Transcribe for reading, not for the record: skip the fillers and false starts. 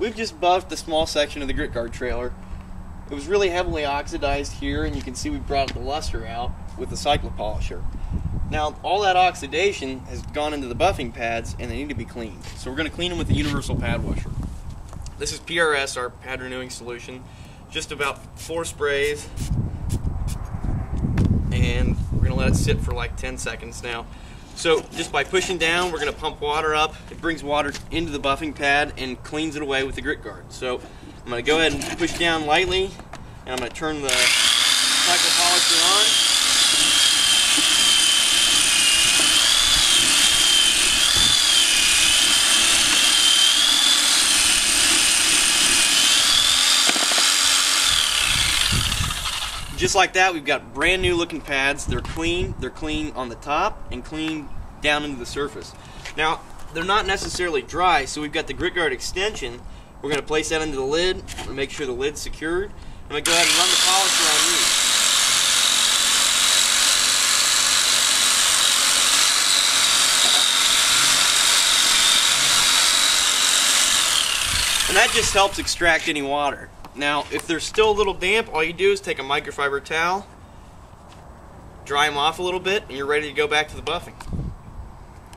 We've just buffed the small section of the grit guard trailer. It was really heavily oxidized here, and you can see we brought the luster out with the Cyclo Polisher. Now, all that oxidation has gone into the buffing pads, and they need to be cleaned. So we're going to clean them with the Universal Pad Washer. This is PRS, our pad renewing solution. Just about 4 sprays, and we're going to let it sit for like 10 seconds now. So just by pushing down, we're going to pump water up. It brings water into the buffing pad and cleans it away with the grit guard. So I'm going to go ahead and push down lightly, and I'm going to turn the Cyclo Polisher on. Just like that, we've got brand new looking pads. They're clean on the top and clean down into the surface. Now, they're not necessarily dry, so we've got the grit guard extension. We're going to place that into the lid. I'm going to make sure the lid's secured. I'm going to go ahead and run the polisher on these. And that just helps extract any water. Now, if they're still a little damp, all you do is take a microfiber towel, dry them off a little bit, and you're ready to go back to the buffing.